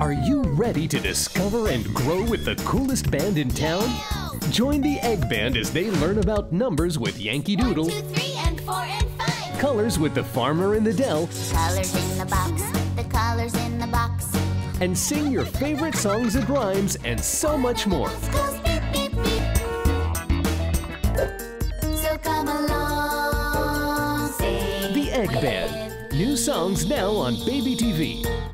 Are you ready to discover and grow with the coolest band in town? Join the Egg Band as they learn about numbers with Yankee Doodle. 1, 2, 3, and 4, and 5. Colors with the Farmer in the Dell. Colors in the box, the colors in the box. And sing your favorite songs and rhymes and so much more. Beep, beep, beep. So come along, sing. The Egg Band. New songs now on BabyTV.